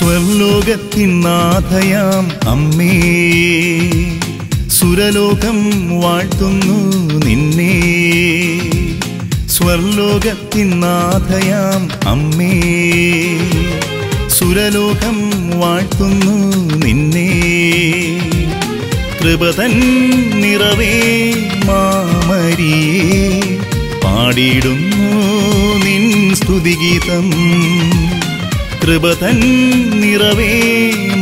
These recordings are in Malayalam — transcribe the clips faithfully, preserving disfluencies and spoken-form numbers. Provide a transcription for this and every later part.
സ്വർലോകത്തിൻ നാഥയാം അമ്മേ, സുരലോകം വാഴ്ത്തുന്നു നിന്നെ. സ്വർലോകത്തിൻ നാഥയാം അമ്മേ, സുരലോകം വാഴ്ത്തുന്നു നിന്നെ. കൃപതൻ നിറവേ മാമരിയേ, പാടിയിടുന്നു നിൻ സ്തുതിഗീതം. കൃപതൻ നിറവേ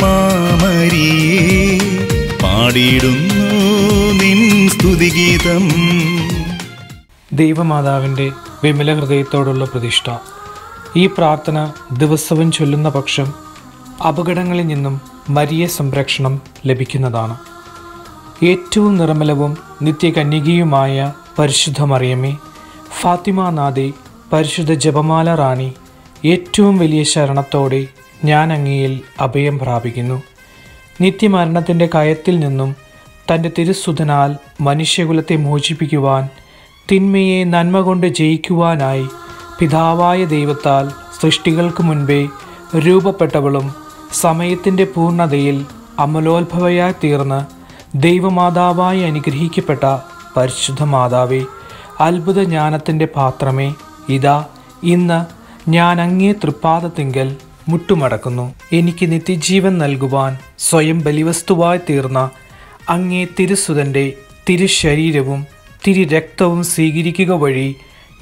മാമരിയേ, പാടിയിടുന്നു നിൻ സ്തുതിഗീതം. ദൈവമാതാവിൻ്റെ വിമല ഹൃദയത്തോടുള്ള പ്രതിഷ്ഠ. ഈ പ്രാർത്ഥന ദിവസവും ചൊല്ലുന്ന പക്ഷം അപകടങ്ങളിൽ നിന്നും വലിയ സംരക്ഷണം ലഭിക്കുന്നതാണ്. ഏറ്റവും നിർമ്മലവും നിത്യകന്യകയുമായ പരിശുദ്ധ മറിയമേ, ഫാത്തിമ നാദേ, പരിശുദ്ധ ജപമാല റാണി, ഏറ്റവും വലിയ ശരണത്തോടെ ഞാൻ അങ്ങയിൽ അഭയം പ്രാപിക്കുന്നു. നിത്യമരണത്തിൻ്റെ കയത്തിൽ നിന്നും തൻ്റെ തിരുസുതനാൽ മനുഷ്യകുലത്തെ മോചിപ്പിക്കുവാൻ, തിന്മയെ നന്മ കൊണ്ട് ജയിക്കുവാനായി പിതാവായ ദൈവത്താൽ സൃഷ്ടികൾക്ക് മുൻപേ രൂപപ്പെട്ടവളും സമയത്തിൻ്റെ പൂർണ്ണതയിൽ അമലോത്ഭവയായി തീർന്ന് ദൈവമാതാവായി അനുഗ്രഹിക്കപ്പെട്ട പരിശുദ്ധ മാതാവേ, അത്ഭുത ജ്ഞാനത്തിൻ്റെ പാത്രമേ, ഇതാ ഇന്ന് ഞാൻ അങ്ങേ തൃപ്പാദത്തിങ്കൽ മുട്ടുമടക്കുന്നു. എനിക്ക് നിത്യജീവൻ നൽകുവാൻ സ്വയം ബലിവസ്തുവായി തീർന്ന അങ്ങേ തിരുസുതൻ്റെ തിരുശരീരവും തിരുരക്തവും സ്വീകരിക്കുക വഴി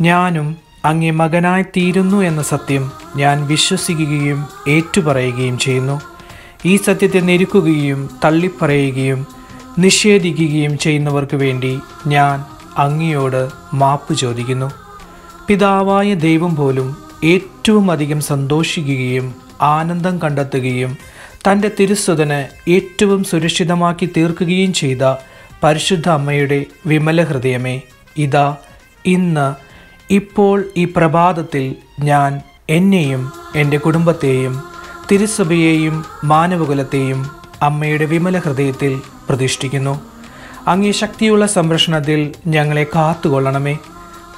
ഞാനും അങ്ങേ മകനായി തീരുന്നു എന്ന സത്യം ഞാൻ വിശ്വസിക്കുകയും ഏറ്റുപറയുകയും ചെയ്യുന്നു. ഈ സത്യത്തെ നെരുക്കുകയും തള്ളിപ്പറയുകയും നിഷേധിക്കുകയും ചെയ്യുന്നവർക്ക് വേണ്ടി ഞാൻ അങ്ങയോട് മാപ്പ് ചോദിക്കുന്നു. പിതാവായ ദൈവം പോലും ഏറ്റവും അധികം സന്തോഷിക്കുകയും ആനന്ദം കണ്ടെത്തുകയും തൻ്റെ തിരുസുതനെ ഏറ്റവും സുരക്ഷിതമാക്കി തീർക്കുകയും ചെയ്ത പരിശുദ്ധ അമ്മയുടെ വിമല ഹൃദയമേ, ഇതാ ഇന്ന് ഇപ്പോൾ ഈ പ്രഭാതത്തിൽ ഞാൻ എന്നെയും എൻ്റെ കുടുംബത്തെയും തിരുസഭയെയും മാനവകുലത്തെയും അമ്മയുടെ വിമല ഹൃദയത്തിൽ പ്രതിഷ്ഠിക്കുന്നു. അങ്ങേ ശക്തിയുള്ള സംരക്ഷണത്തിൽ ഞങ്ങളെ കാത്തുകൊള്ളണമേ.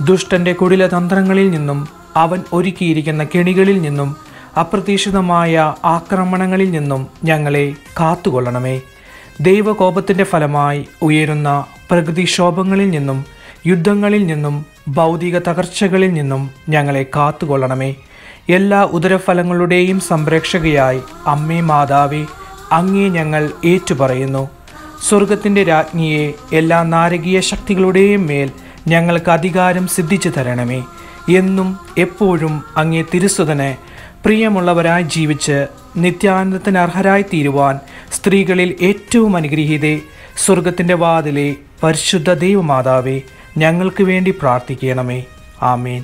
ദുഷ്ടൻ്റെ കുടിലതന്ത്രങ്ങളിൽ നിന്നും അവൻ ഒരുക്കിയിരിക്കുന്ന കെണികളിൽ നിന്നും അപ്രതീക്ഷിതമായ ആക്രമണങ്ങളിൽ നിന്നും ഞങ്ങളെ കാത്തുകൊള്ളണമേ. ദൈവകോപത്തിൻ്റെ ഫലമായി ഉയരുന്ന പ്രകൃതിക്ഷോഭങ്ങളിൽ നിന്നും യുദ്ധങ്ങളിൽ നിന്നും ഭൗതിക തകർച്ചകളിൽ നിന്നും ഞങ്ങളെ കാത്തുകൊള്ളണമേ. എല്ലാ ഉദരഫലങ്ങളുടെയും സംരക്ഷകയായി അമ്മേ മാതാവേ, അങ്ങേ ഞങ്ങൾ ഏറ്റുപറയുന്നു. സ്വർഗത്തിൻ്റെ രാജ്ഞിയെ, എല്ലാ നാരകീയ ശക്തികളുടെയും മേൽ ഞങ്ങൾക്ക് അധികാരം സിദ്ധിച്ചു തരണമേ. എന്നും എപ്പോഴും അങ്ങേ തിരുസുതനെ പ്രിയമുള്ളവരായി ജീവിച്ച് നിത്യാനന്ദത്തിന് അർഹരായി തീരുവാൻ സ്ത്രീകളിൽ ഏറ്റവും അനുഗ്രഹീതേ, സ്വർഗത്തിൻ്റെ വാതിലെ പരിശുദ്ധ ദൈവമാതാവേ, ഞങ്ങൾക്ക് വേണ്ടി പ്രാർത്ഥിക്കണമേ. ആമേൻ.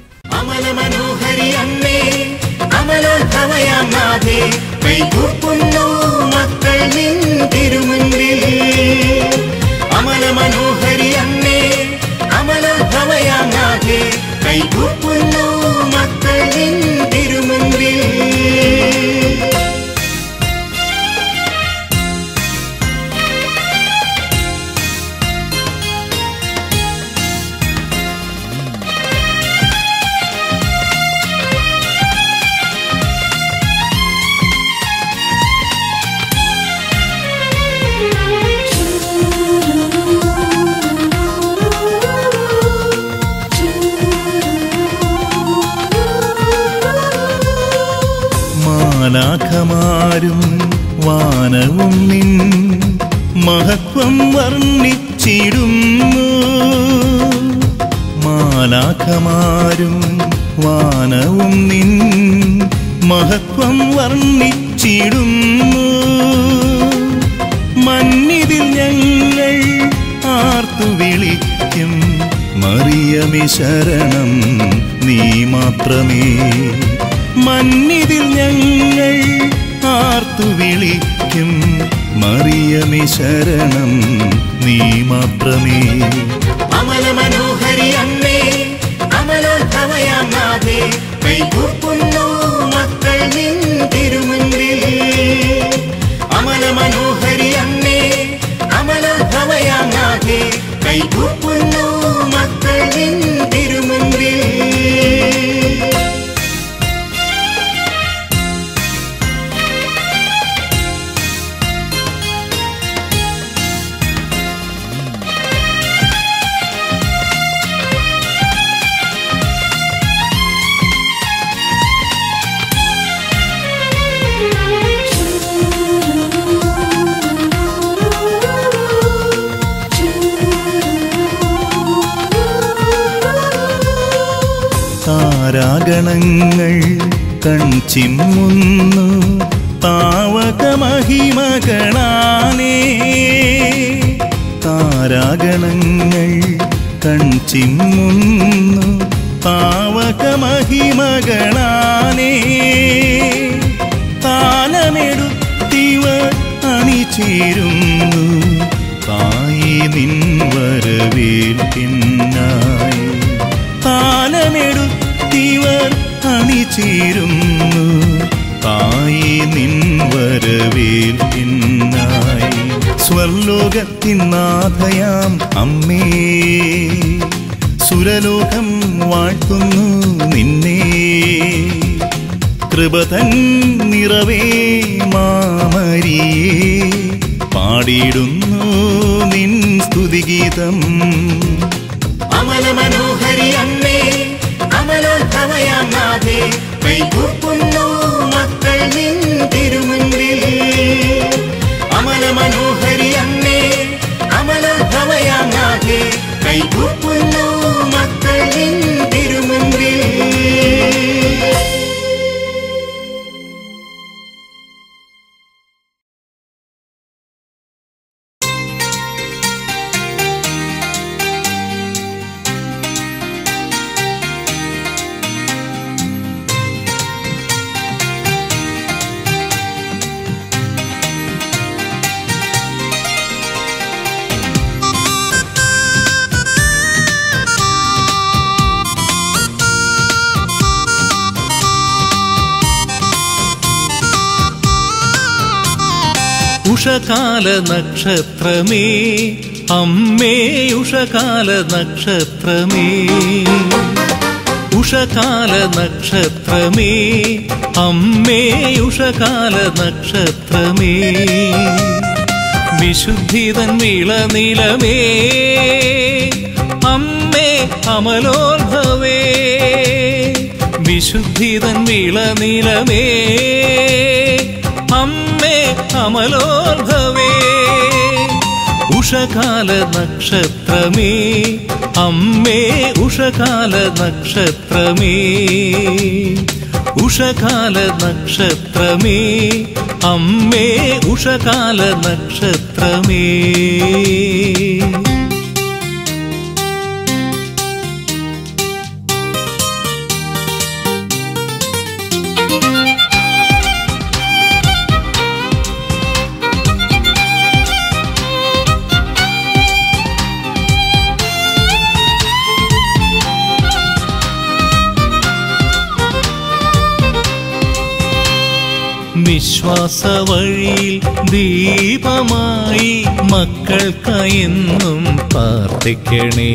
മാലാഖമാരും വാനവും നിൻ മഹത്വം വർണ്ണിച്ചിടുന്നു. മാലാഖമാരും വാനവും നിൻ മഹത്വം വർണ്ണിച്ചിടുന്നു. മന്നിതിൽ ഞങ്ങൾ ആർത്തു വിളിക്കും, മറിയമേ ശരണം നീ മാത്രമേ. മന്നിതിൽ ഞങ്ങൾ ആർത്തു വിളിക്കും, മറിയമേ ശരണം നീ മാത്രമേ. അമല മനോഹരി അമ്മേ, അമലോത്ഭവയാം മാതേ, കൈകൂപ്പുന്നു മക്കൾ നിൻ തിരുമുൻപിൽ. അമല മനോഹരി അമ്മേ, അമലോത്ഭവയാം മാതേ, കൈകൂപ്പുന്നു മക്കൾ നിൻ തിരുമുൻപിൽ. താരാഗണങ്ങൾ കൺചിമ്മുന്നു പാവകമഹിമകളാനേ. താരാഗണങ്ങൾ കൺചിമ്മുന്നു പാവകമഹിമകളാനേ. താലമെടുത്തിവർ അണിചേരുന്നു തായി നിൻ വരവേൽപ്പിനായി. താലമെടുത്തിവർ അണിചേരുന്നു തായി നിൻ വരവേൽപ്പിനായി. സ്വർലോകത്തിൻ നാഥയാം അമ്മേ, സുരലോകം വാഴ്ത്തുന്നു നിന്നെ. കൃപതൻ നിറവേ മാമരിയേ, പാടിയിടുന്നു നിൻ സ്തുതിഗീതം. അമല മനോഹരി അമ്മേ, അമലോത്ഭവയാം നാഥേ, കൈകൂപ്പുന്നു മക്കൾ നിൻ തിരുമുന്നിൽ. അമല മനോഹരി അമ്മേ, അമലോത്ഭവയാം നാഥേ, കൈകൂപ്പുന്നു മക്കൾ നിൻ തിരുമുന്നിൽ. ഉഷകാല നക്ഷത്രമേ അമ്മേ, ഉഷകാല നക്ഷത്രമേ, ഉഷകാല നക്ഷത്രമേ അമ്മേ, ഉഷകാല നക്ഷത്രമേ. വിശുദ്ധിതൻ വിളനിലമേ അമ്മേ, അമലോത്ഭവേ, വിശുദ്ധിതൻ വിളനിലമേ അമ്മേ, അമലോത്ഭവേ. ഉഷകാല നക്ഷത്രമേ അമ്മേ, ഉഷകാല നക്ഷത്രമേ, ഉഷകാല നക്ഷത്രമേ അമ്മേ, ഉഷകാല നക്ഷത്രമേ. വിശ്വാസവഴിയിൽ ദീപമായി മക്കൾക്കെന്നും പ്രാർത്ഥിക്കണേ.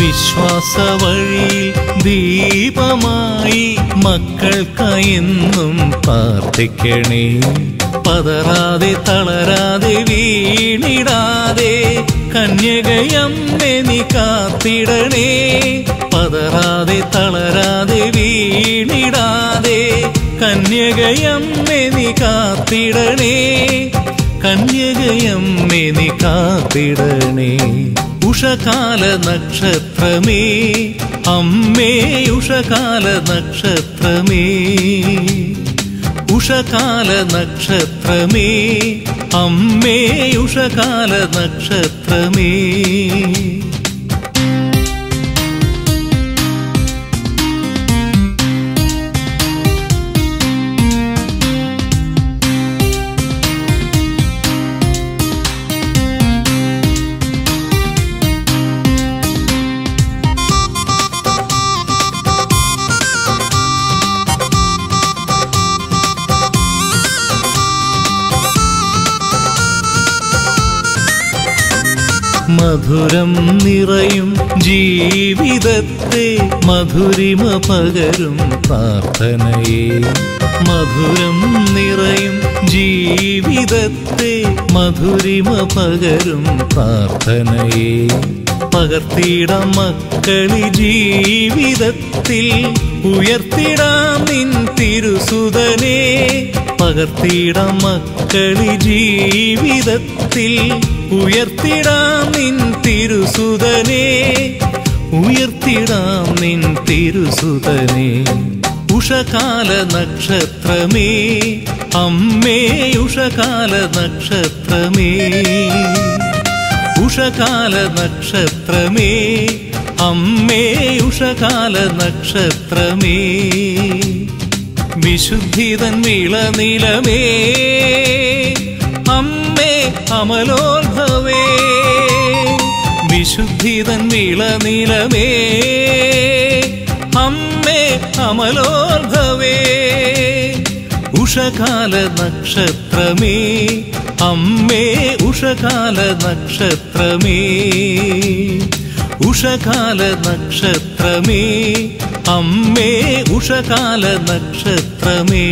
വിശ്വാസവഴിയിൽ ദീപമായി മക്കൾക്കെന്നും പ്രാർത്ഥിക്കണേ. പതറാതെ തളരാതെ വീണിടാതെ കന്യകയമ്മേ നീ കാത്തിടണേ. പതറാതെ തളരാതെ വീണിടാതെ കന്യകയമ്മേ നീ കാത്തിടണേ, കന്യകയമ്മേ നീ കാത്തിടണേ. ഉഷകാല നക്ഷത്രമേ അമ്മേ, ഉഷകാല നക്ഷത്രമേ, ഉഷകാല നക്ഷത്രമേ അമ്മേ, ഉഷകാല നക്ഷത്രമേ. മധുരം നിറയും ജീവിതത്തെ മധുരിമ പകരും പ്രാർത്ഥനയേ. മധുരം നിറയും ജീവിതത്തെ മധുരിമ പകരും പ്രാർത്ഥനയേ. പകർത്തിടാം മക്കളി ജീവിതത്തിൽ, ഉയർത്തിടാം നിൻ തിരുസുതനേ. പകർത്തിടാം മക്കളി ജീവിതത്തിൽ, ഉയർത്തിടാം നിൻ തിരുസുതനേ. ഉയർത്തിടാം നിൻ തിരുസുതനെ. ഉഷകാല നക്ഷത്രമേ അമ്മേ, ഉഷകാല നക്ഷത്രമേ, ഉഷകാല നക്ഷത്രമേ അമ്മേ, ഉഷകാല നക്ഷത്രമേ. വിശുദ്ധിതൻ വിളനിലമേ അമ്മേ അമലോത്ഭവേ, വിശുദ്ധിതൻ വിളനിലമേ അമ്മേ അമലോത്ഭവേ. ഉഷകാല നക്ഷത്രമേ അമ്മേ, ഉഷകാല നക്ഷത്രമേ, ഉഷകാല നക്ഷത്രമേ അമ്മേ, ഉഷകാല നക്ഷത്രമേ.